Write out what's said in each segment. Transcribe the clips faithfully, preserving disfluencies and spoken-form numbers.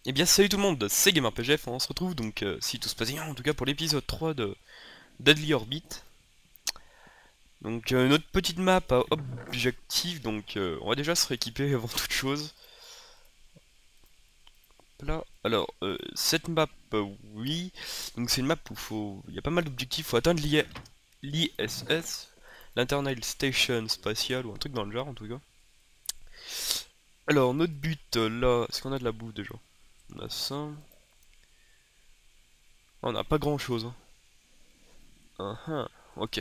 Et eh bien salut tout le monde, c'est GamerPGF, on se retrouve donc euh, si tout se passe bien, en tout cas pour l'épisode trois de Deadly Orbit. Donc euh, notre petite map à objectif, donc euh, on va déjà se rééquiper avant toute chose. Là, alors euh, cette map, euh, oui, donc c'est une map où faut... il y a pas mal d'objectifs, faut atteindre l'I S S, l'Internal Station Spatial ou un truc dans le genre en tout cas. Alors notre but euh, là, est-ce qu'on a de la bouffe déjà? On a ça. On n'a pas grand chose. Hein. Uh -huh. Ok.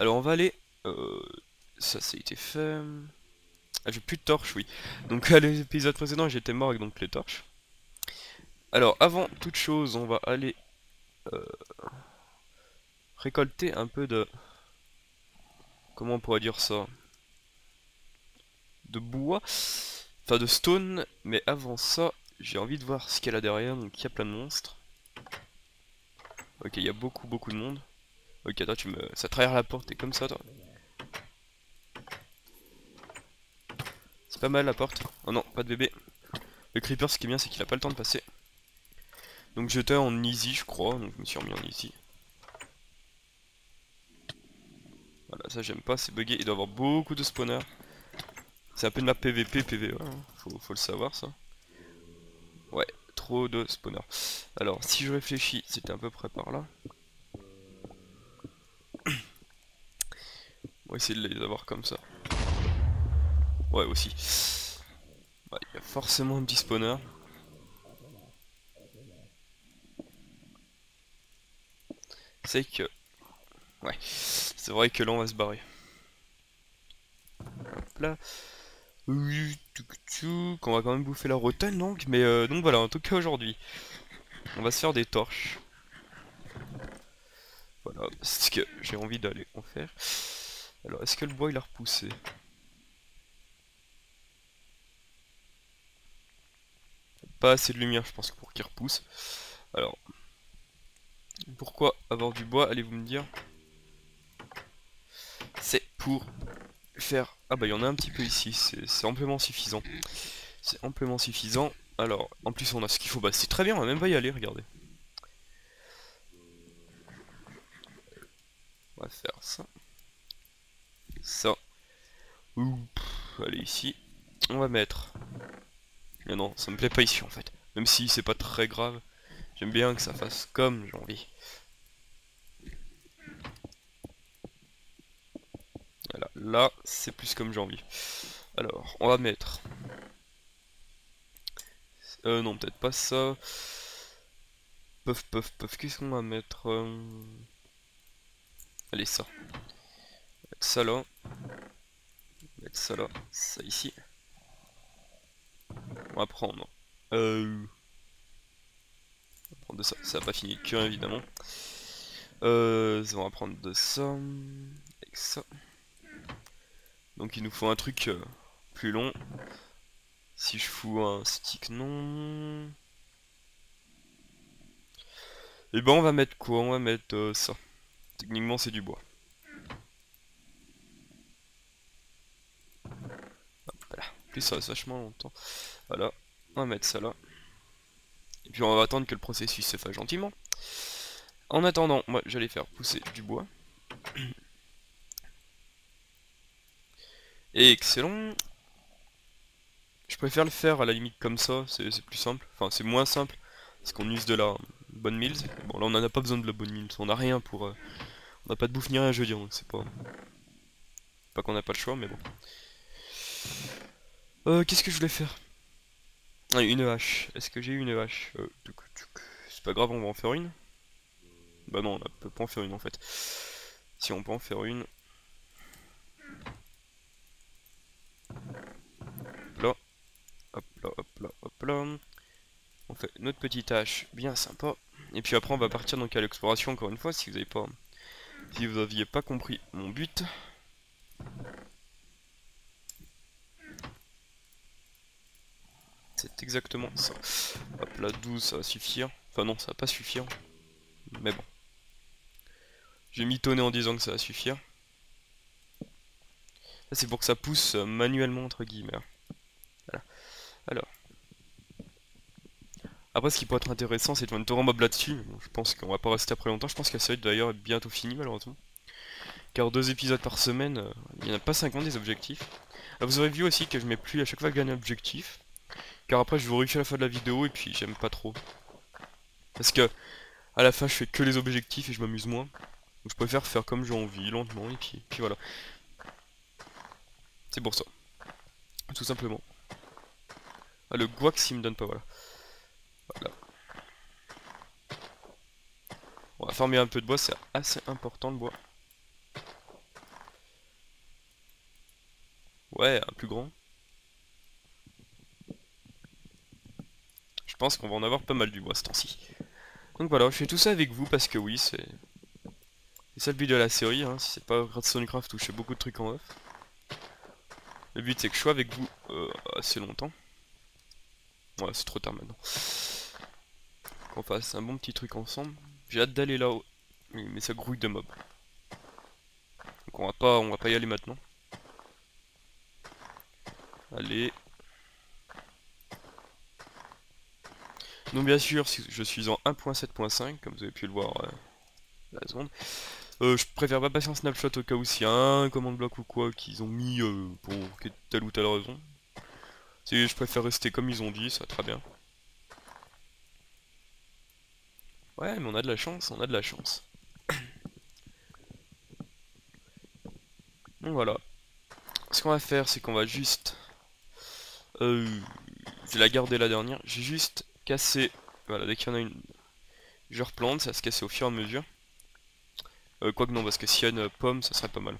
Alors on va aller. Euh, ça, ça a été fait. Ah, j'ai plus de torches, oui. Donc à l'épisode précédent, j'étais mort avec donc les torches. Alors avant toute chose, on va aller euh, récolter un peu de. Comment on pourrait dire ça? De bois. Enfin de stone. Mais avant ça. J'ai envie de voir ce qu'elle a derrière, donc il y a plein de monstres. Ok, il y a beaucoup beaucoup de monde. Ok, attends, tu me... ça traverse la porte, t'es comme ça, toi. C'est pas mal la porte. Oh non, pas de bébé. Le creeper, ce qui est bien, c'est qu'il a pas le temps de passer. Donc j'étais en easy, je crois, donc je me suis remis en easy. Voilà, ça j'aime pas, c'est bugué, il doit y avoir beaucoup de spawners. C'est un peu de map P V P, P V E, hein. faut, faut le savoir ça. Ouais, trop de spawners. Alors, si je réfléchis, c'était à peu près par là. On va essayer de les avoir comme ça. Ouais, aussi. Bah, il y a forcément un petit spawner. C'est que... Ouais, c'est vrai que là, on va se barrer. Hop là. Oui, qu'on va quand même bouffer la rotten donc, mais euh, donc voilà, en tout cas aujourd'hui, on va se faire des torches. Voilà, c'est ce que j'ai envie d'aller en faire. Alors, est-ce que le bois il a repoussé? Pas assez de lumière, je pense, pour qu'il repousse. Alors, pourquoi avoir du bois, allez-vous me dire? C'est pour... faire... Ah bah il y en a un petit peu ici, c'est amplement suffisant. C'est amplement suffisant. Alors, en plus on a ce qu'il faut, bah c'est très bien, on va même pas y aller, regardez. On va faire ça. Ça. Ouh, allez ici. On va mettre... Mais non, ça me plaît pas ici en fait. Même si c'est pas très grave. J'aime bien que ça fasse comme j'ai envie. Voilà, là c'est plus comme j'ai envie. Alors, on va mettre... Euh, non, peut-être pas ça. Puff, puff, puff, qu'est-ce qu'on va mettre euh... Allez, ça. On va mettre ça là. On va mettre ça là, ça ici. On va prendre... Euh... On va prendre de ça, ça n'a pas fini de cuire évidemment. Euh, on va prendre de ça... Avec ça... Donc il nous faut un truc euh, plus long. Si je fous un stick, non. Et ben on va mettre quoi? On va mettre euh, ça. Techniquement c'est du bois. Hop, voilà. En plus ça reste vachement longtemps. Voilà. On va mettre ça là. Et puis on va attendre que le processus se fasse gentiment. En attendant, moi j'allais faire pousser du bois. Et excellent. Je préfère le faire à la limite comme ça, c'est plus simple. Enfin c'est moins simple, parce qu'on use de la bonne mills. Bon là on n'en a pas besoin de la bonne mills, on n'a rien pour... Euh, on n'a pas de bouffe ni rien je veux dire, donc c'est pas... Pas qu'on n'a pas le choix mais bon. Euh, Qu'est-ce que je voulais faire? Ah, une hache, est-ce que j'ai une hache? euh, C'est pas grave, on va en faire une. Bah non, on peut pas en faire une en fait. Si on peut en faire une... Hop là, hop là, hop là. On fait notre petite hache bien sympa. Et puis après on va partir donc à l'exploration encore une fois si vous n'avez pas. Si vous aviez pas compris mon but. C'est exactement ça. Hop là, douze ça va suffire. Enfin non, ça va pas suffire. Mais bon. J'ai mitonné en disant que ça va suffire. C'est pour que ça pousse manuellement entre guillemets. Voilà. Alors, Après, ce qui pourrait être intéressant, c'est de faire une tour mob là-dessus. Bon, je pense qu'on va pas rester après longtemps. Je pense que ça va être d'ailleurs bientôt fini, malheureusement. Car deux épisodes par semaine, euh, il n'y en a pas cinquante des objectifs. Alors, vous aurez vu aussi que je mets plus à chaque fois que je gagne un objectif. Car après, je vous réussis à la fin de la vidéo et puis j'aime pas trop. Parce que à la fin, je fais que les objectifs et je m'amuse moins. Donc, je préfère faire comme j'ai envie, lentement, et puis, puis voilà. C'est pour ça. Tout simplement. Ah, le guac s'il me donne pas, voilà. Voilà. On va farmer un peu de bois, c'est assez important le bois. Ouais, un plus grand. Je pense qu'on va en avoir pas mal du bois ce temps-ci. Donc voilà, je fais tout ça avec vous parce que oui, c'est ça le but de la série. Hein. Si c'est pas Redstone Craft où je fais beaucoup de trucs en off. Le but c'est que je sois avec vous euh, assez longtemps. Ouais, c'est trop tard maintenant. Qu'on fasse un bon petit truc ensemble. J'ai hâte d'aller là-haut. Mais, mais ça grouille de mobs. Donc on va pas, on va pas y aller maintenant. Allez. Donc bien sûr, si je suis en un point sept point cinq, comme vous avez pu le voir euh, la seconde. Euh, je préfère pas passer un snapshot au cas où s'il y a un command block ou quoi qu'ils ont mis euh, pour telle ou telle raison. Si je préfère rester comme ils ont dit, ça va très bien. Ouais, mais on a de la chance, on a de la chance. Donc voilà. Ce qu'on va faire, c'est qu'on va juste... Euh, je vais la garder la dernière. J'ai juste cassé... Voilà, dès qu'il y en a une... Je replante, ça va se casser au fur et à mesure. Euh, Quoique non, parce que s'il y a une pomme, ça serait pas mal.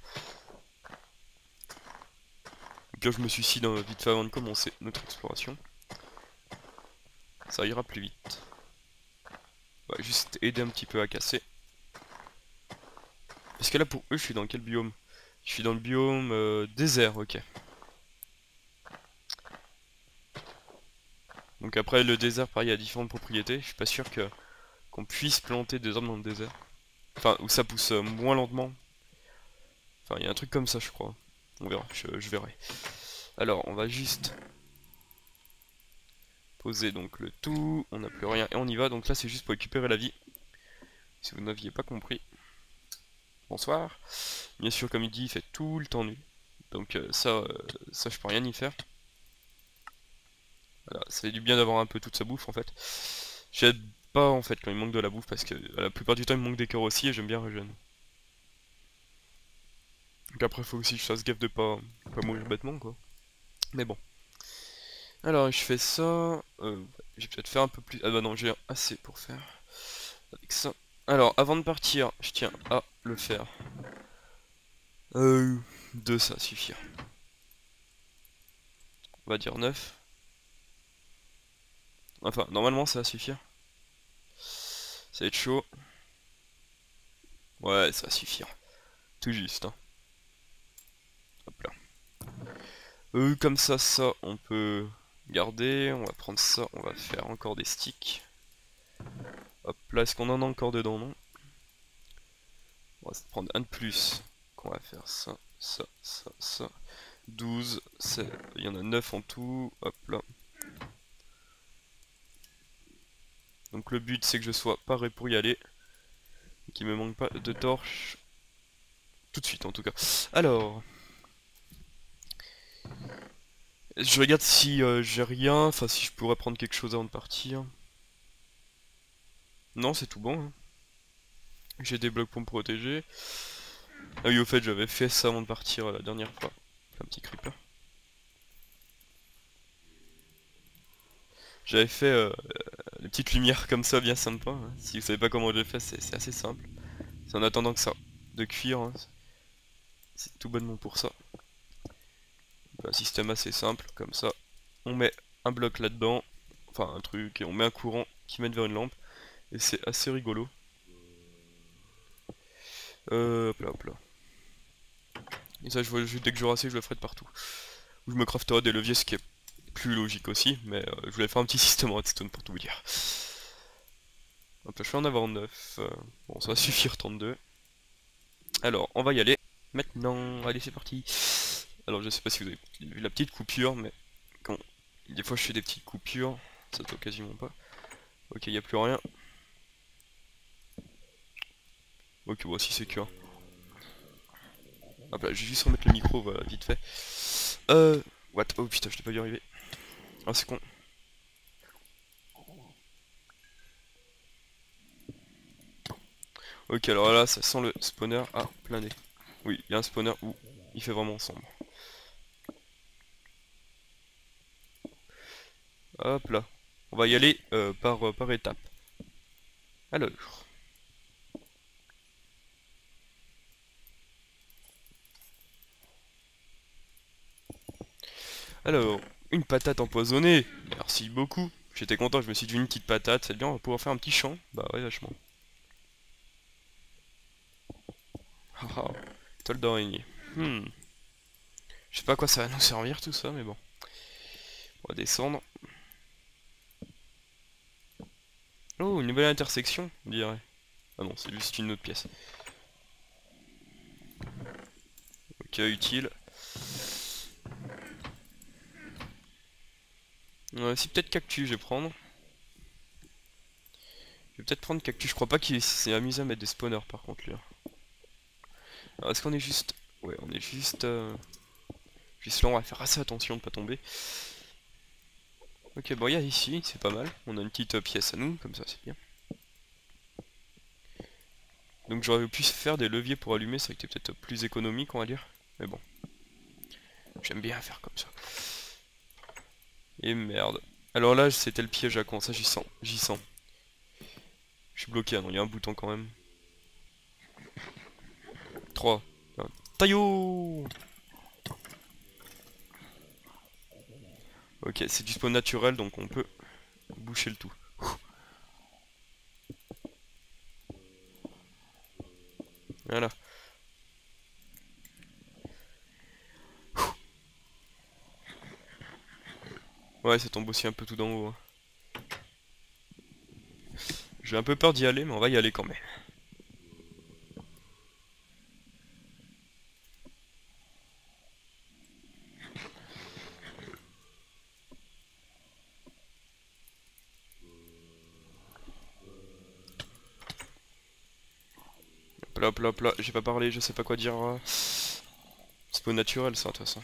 Là, je me suicide vite fait avant de commencer notre exploration. Ça ira plus vite. On va juste aider un petit peu à casser. Parce que là pour eux je suis dans quel biome? Je suis dans le biome euh, désert, ok. Donc après le désert pareil, il y a différentes propriétés. Je suis pas sûr que qu'on puisse planter des arbres dans le désert. Enfin où ça pousse euh, moins lentement. Enfin il y a un truc comme ça je crois. On verra, je, je verrai. Alors, on va juste poser donc le tout. On n'a plus rien et on y va. Donc là, c'est juste pour récupérer la vie. Si vous n'aviez pas compris. Bonsoir. Bien sûr, comme il dit, il fait tout le temps nu. Donc euh, ça, euh, ça, je peux rien y faire. Voilà, ça fait du bien d'avoir un peu toute sa bouffe en fait. J'aime pas en fait quand il manque de la bouffe parce que la plupart du temps, il manque des cœurs aussi et j'aime bien régénérer. Donc après faut aussi que je fasse gaffe de pas, pas mourir bêtement quoi. Mais bon. Alors je fais ça. Euh, j'ai peut-être fait un peu plus. Ah bah non j'ai assez pour faire. Avec ça. Alors avant de partir, je tiens à le faire. Euh, deux ça suffit. On va dire neuf. Enfin normalement ça va suffire. Ça va être chaud. Ouais ça va suffire. Tout juste hein. Hop là. Euh, comme ça, ça, on peut garder. On va prendre ça, on va faire encore des sticks. Hop là, est-ce qu'on en a encore dedans? Non. On va se prendre un de plus. Qu'on va faire ça, ça, ça, ça. douze, il y en a neuf en tout. Hop là. Donc le but, c'est que je sois paré pour y aller. Qu'il me manque pas de torches. Tout de suite, en tout cas. Alors... Je regarde si euh, j'ai rien, enfin si je pourrais prendre quelque chose avant de partir. Non, c'est tout bon. Hein. J'ai des blocs pour me protéger. Ah oui, au fait, j'avais fait ça avant de partir euh, la dernière fois. Un petit creep là. J'avais fait euh, des petites lumières comme ça, bien sympa. Hein. Si vous savez pas comment je le fais, c'est assez simple. C'est en attendant que ça de cuire. Hein. C'est tout bonnement pour ça. Un système assez simple, comme ça on met un bloc là dedans, enfin un truc, et on met un courant qui mène vers une lampe, et c'est assez rigolo. Euh, hop là hop là. Et ça je vois, dès que j'aurai assez je le ferai de partout. Ou je me crafterai des leviers, ce qui est plus logique aussi, mais euh, je voulais faire un petit système redstone pour tout vous dire. Hop là, je vais en avoir neuf, euh, bon ça va suffire trente-deux. Alors on va y aller maintenant, allez c'est parti. Alors je sais pas si vous avez vu la petite coupure, mais quand des fois je fais des petites coupures, ça doit quasiment pas. Ok, y a plus rien. Ok, bon, si c'est que. Hop là, j'ai juste remettre le micro, voilà, vite fait. Euh. What? Oh putain, je t'ai pas dû arriver. Ah, c'est con. Ok, alors là, ça sent le spawner à plein nez. Oui, il y a un spawner où il fait vraiment sombre. Hop là. On va y aller euh, par, euh, par étapes. Alors. Alors, une patate empoisonnée. Merci beaucoup. J'étais content, je me suis dit une petite patate. C'est bien, on va pouvoir faire un petit champ. Bah ouais, vachement. Haha, toile d'araignée. Hmm. Je sais pas à quoi ça va nous servir tout ça, mais bon. On va descendre. Oh, une nouvelle intersection, on dirait. Ah non, c'est juste une autre pièce. Ok, utile. Euh, si peut-être cactus, je vais prendre. Je vais peut-être prendre cactus. Je crois pas qu'il s'est amusé à mettre des spawners par contre là. Alors est-ce qu'on est juste... Ouais, on est juste... Euh... Juste là, on va faire assez attention de pas tomber. Ok, bon, il y a ici, c'est pas mal. On a une petite euh, pièce à nous, comme ça, c'est bien. Donc j'aurais pu faire des leviers pour allumer, ça aurait été peut-être plus économique, on va dire. Mais bon. J'aime bien faire comme ça. Et merde. Alors là, c'était le piège à con, ça j'y sens, j'y sens. Je suis bloqué, ah non, il y a un bouton quand même. trois. Taillot. Ok, c'est du spawn naturel, donc on peut boucher le tout. Voilà. Ouais, ça tombe aussi un peu tout d'en haut. Hein. J'ai un peu peur d'y aller, mais on va y aller quand même. Hop là, hop là, j'ai pas parlé, je sais pas quoi dire. C'est pas naturel ça de toute façon.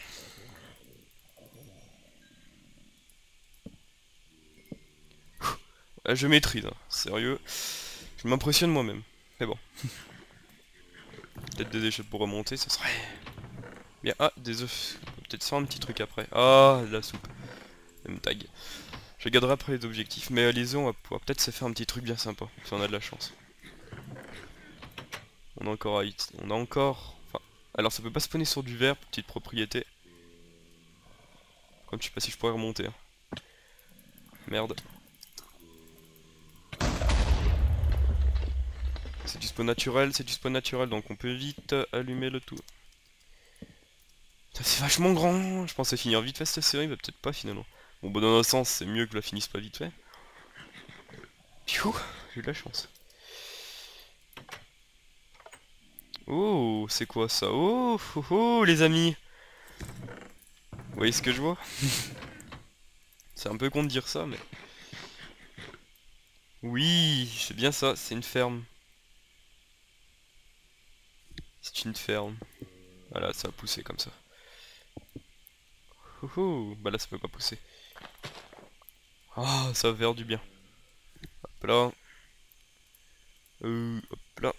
Là, je maîtrise, hein. Sérieux. Je m'impressionne moi-même. Mais bon. Peut-être des échelles pour remonter, ça serait... Bien, ah, des œufs. Peut-être faire un petit truc après. Ah, de la soupe. Même tag. Je garderai après les objectifs. Mais allez-y, on va pouvoir peut-être se faire un petit truc bien sympa. Si on a de la chance. On a encore à hit. On a encore... Enfin... Alors ça peut pas spawner sur du verre, petite propriété. Comme je sais pas si je pourrais remonter. Hein. Merde. C'est du spawn naturel, c'est du spawn naturel, donc on peut vite allumer le tout. Ça c'est vachement grand. Je pensais finir vite fait cette série, mais peut-être pas finalement. Bon bah dans un sens, c'est mieux que je la finisse pas vite fait. Piou, j'ai eu de la chance. Oh, c'est quoi ça? Oh, oh, oh, les amis! Vous voyez ce que je vois? C'est un peu con de dire ça, mais... Oui, c'est bien ça, c'est une ferme. C'est une ferme. Voilà, ça a poussé comme ça. Oh, oh, bah là, ça peut pas pousser. Ah, oh, ça va faire du bien. Hop là. Euh, hop là.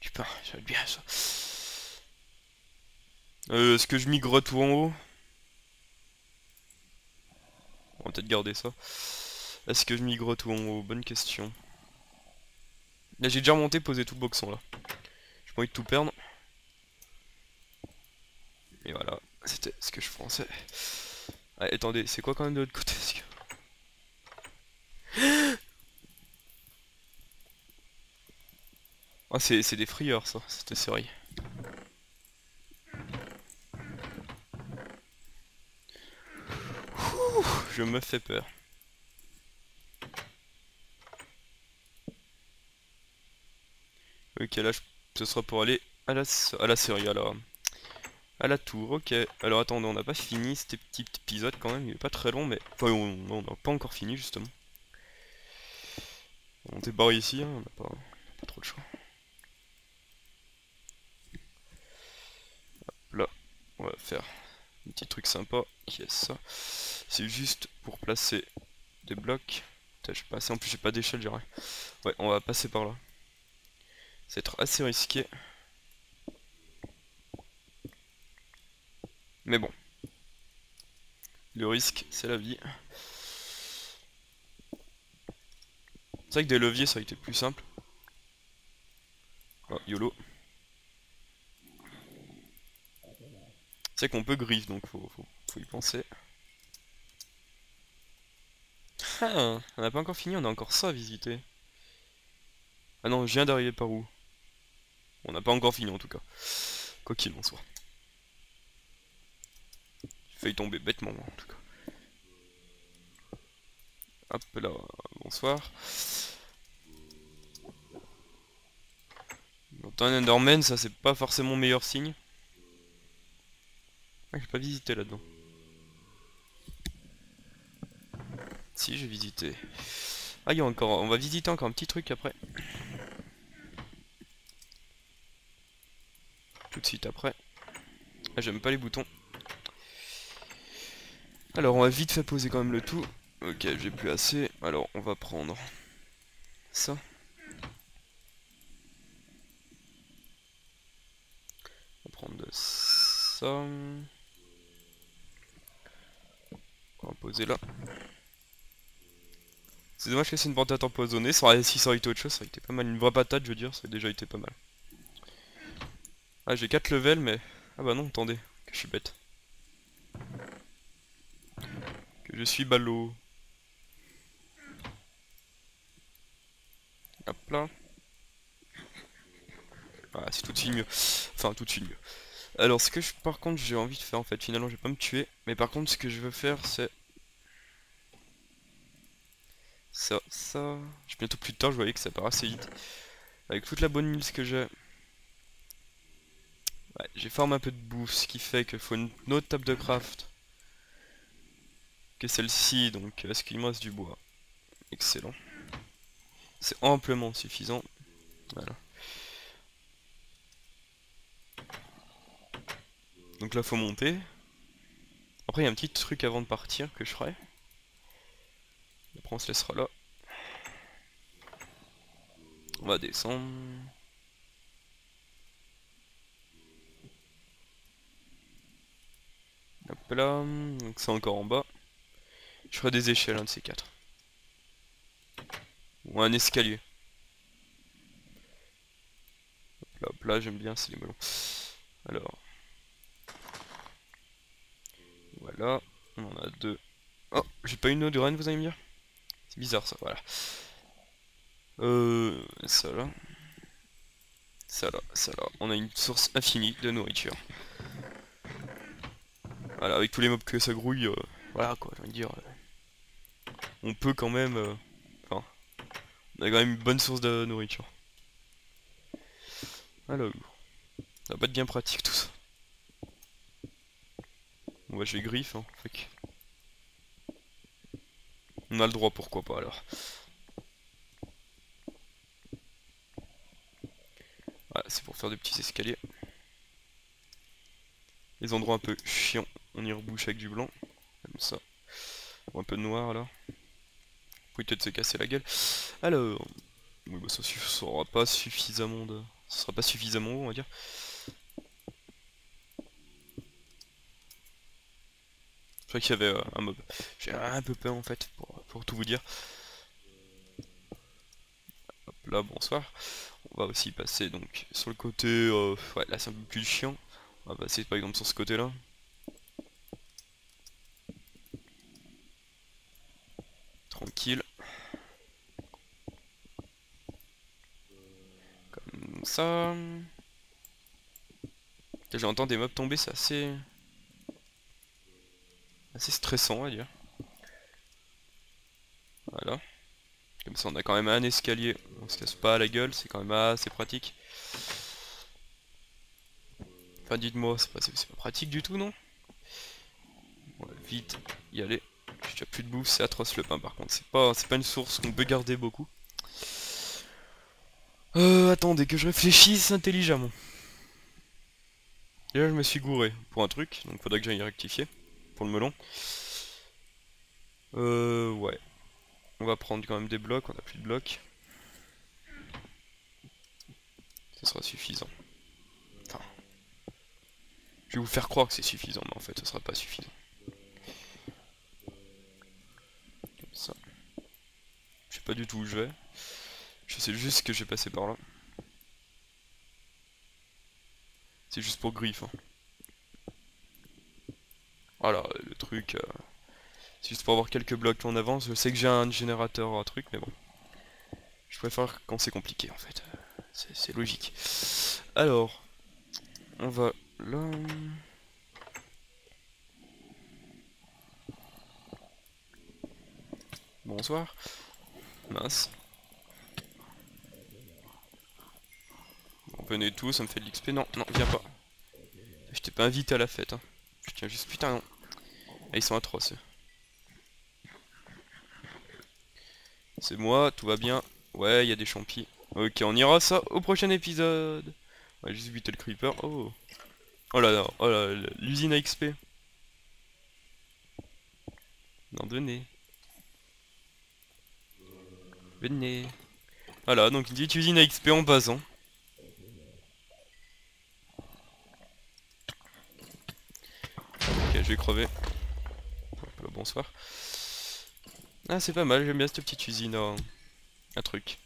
Putain, ça va être bien ça. Euh, est-ce que je migre tout en haut? On va peut-être garder ça. Est-ce que je migre tout en haut? Bonne question. Là j'ai déjà remonté, posé tout le boxon là. J'ai pas envie de tout perdre. Et voilà, c'était ce que je pensais. Ah, attendez, c'est quoi quand même de l'autre côté? Ah, c'est des frieurs ça, c'était série. Ouh, je me fais peur. Ok, là je... ce sera pour aller à la, à la série, à la... à la tour, ok. Alors attendez, on n'a pas fini cet petit épisode quand même, il est pas très long, mais... Enfin, on n'a pas encore fini, justement. On débarre ici, hein, on n'a pas... pas trop de choix. Hop là, on va faire un petit truc sympa, qui est ça. C'est juste pour placer des blocs. Putain, je sais pas assez, en plus j'ai pas d'échelle, je dirais. Ouais, on va passer par là. C'est assez risqué. Mais bon, le risque, c'est la vie. C'est vrai que des leviers, ça aurait été plus simple. Oh, YOLO. C'est qu'on peut griffe, donc faut, faut, faut y penser. Ah, on n'a pas encore fini, on a encore ça à visiter. Ah non, je viens d'arriver par où? On n'a pas encore fini en tout cas. Quoi qu'il en soit. Failli tomber bêtement en tout cas. Hop là, bonsoir. Dans un Enderman, ça c'est pas forcément meilleur signe. Ah, j'ai pas visité là-dedans. Si, j'ai visité. Ah, il y a encore. On va visiter encore un petit truc après. Tout de suite après. Ah, j'aime pas les boutons. Alors on va vite fait poser quand même le tout. Ok, j'ai plus assez. Alors on va prendre ça. On va prendre ça. On va poser là. C'est dommage que c'est une patate empoisonnée. Ça aurait, si ça aurait été autre chose, ça aurait été pas mal. Une vraie patate, je veux dire, ça aurait déjà été pas mal. Ah, j'ai quatre levels, mais... Ah bah non, attendez, que je suis bête. Je suis ballot. Hop là. Ah, c'est tout de suite mieux. Enfin, tout de suite mieux. Alors, ce que je, par contre, j'ai envie de faire, en fait, finalement, je vais pas me tuer. Mais par contre, ce que je veux faire, c'est... Ça, ça... Je bientôt plus tard, je voyais que ça part assez vite. Avec toute la bonne huile que j'ai... Ouais, j'ai farm un peu de bouffe, ce qui fait qu'il faut une autre table de craft. Celle-ci, donc est-ce qu'il me reste du bois? Excellent, c'est amplement suffisant. Voilà, donc là faut monter. Après il y a un petit truc avant de partir que je ferai, après on se laissera là. On va descendre. Hop là, donc c'est encore en bas. Je ferai des échelles, un de ces quatre. Ou un escalier. Hop là, hop là, j'aime bien, c'est les melons. Alors. Voilà, on en a deux. Oh, j'ai pas une eau de reine, vous allez me dire? C'est bizarre ça, voilà. Euh, ça là. Ça là, ça là. On a une source infinie de nourriture. Voilà, avec tous les mobs que ça grouille, euh, voilà quoi, j'ai envie de dire... Euh... On peut quand même... Euh... Enfin... On a quand même une bonne source de nourriture. Alors... Ça va pas être bien pratique tout ça. On va chez Griffe, hein, fuck. On a le droit, pourquoi pas alors. Voilà, c'est pour faire des petits escaliers. Les endroits un peu chiants, on y rebouche avec du blanc. Comme ça. Ou un peu de noir là. Pour éviter de se casser la gueule. Alors. Oui bah ça sera pas suffisamment de. Ça sera pas suffisamment haut, on va dire. Je crois qu'il y avait euh, un mob. J'ai un peu peur en fait, pour, pour tout vous dire. Hop là, bonsoir. On va aussi passer donc sur le côté. Euh, ouais, là c'est un peu plus chiant. On va passer par exemple sur ce côté là. Tranquille. Comme ça. J'entends des mobs tomber, c'est assez... assez stressant, on va dire. Voilà. Comme ça, on a quand même un escalier. On se casse pas à la gueule, c'est quand même assez pratique. Enfin, dites-moi, c'est pas, pas pratique du tout, non? On va vite y aller. J'ai déjà plus de bouffe, c'est atroce le pain par contre. C'est pas, pas une source qu'on peut garder beaucoup. Euh, attendez, que je réfléchisse intelligemment. Et là, je me suis gouré pour un truc, donc faudra que j'aille rectifier pour le melon. Euh, ouais. On va prendre quand même des blocs, on a plus de blocs. Ça sera suffisant. Enfin, je vais vous faire croire que c'est suffisant, mais en fait, ça sera pas suffisant. Comme ça. Je sais pas du tout où je vais. Je sais juste que j'ai passé par là. C'est juste pour griffe. Hein. Voilà, le truc. Euh, c'est juste pour avoir quelques blocs en avance. Je sais que j'ai un générateur, un truc, mais bon. Je préfère quand c'est compliqué en fait. C'est logique. Alors, on va là. Bonsoir. Mince. Venez tout, ça me fait de l'X P. Non, non, viens pas. Je t'ai pas invité à la fête. Hein. Je tiens juste. Putain, non. Ah, ils sont atroces. C'est moi, tout va bien. Ouais, il y a des champis. Ok, on ira ça au prochain épisode. On va juste buter le creeper. Oh. Oh là là, oh là, l'usine à X P. Non, venez. Venez. Voilà, donc une petite usine à X P en basant. Je vais crever. Bonsoir. Ah, c'est pas mal, j'aime bien cette petite usine. Euh, un truc.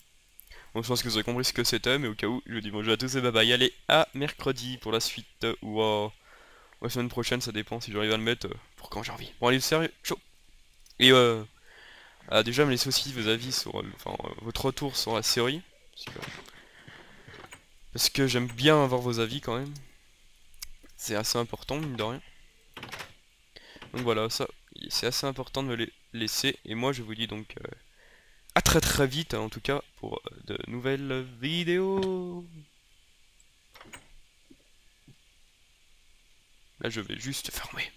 Bon, je pense que vous avez compris ce que c'était, mais au cas où, je vous dis bonjour à tous et bye bye. Allez, à mercredi pour la suite ou euh, la semaine prochaine, ça dépend si j'arrive à le mettre euh, pour quand j'ai envie. Bon, allez, sérieux, ciao. Et euh, ah, déjà, me laissez aussi vos avis sur. Euh, enfin, euh, votre retour sur la série. Parce que j'aime bien avoir vos avis quand même. C'est assez important, mine de rien. Donc voilà, ça, c'est assez important de me les laisser. Et moi, je vous dis donc euh, à très très vite, en tout cas, pour euh, de nouvelles vidéos. Là, je vais juste fermer.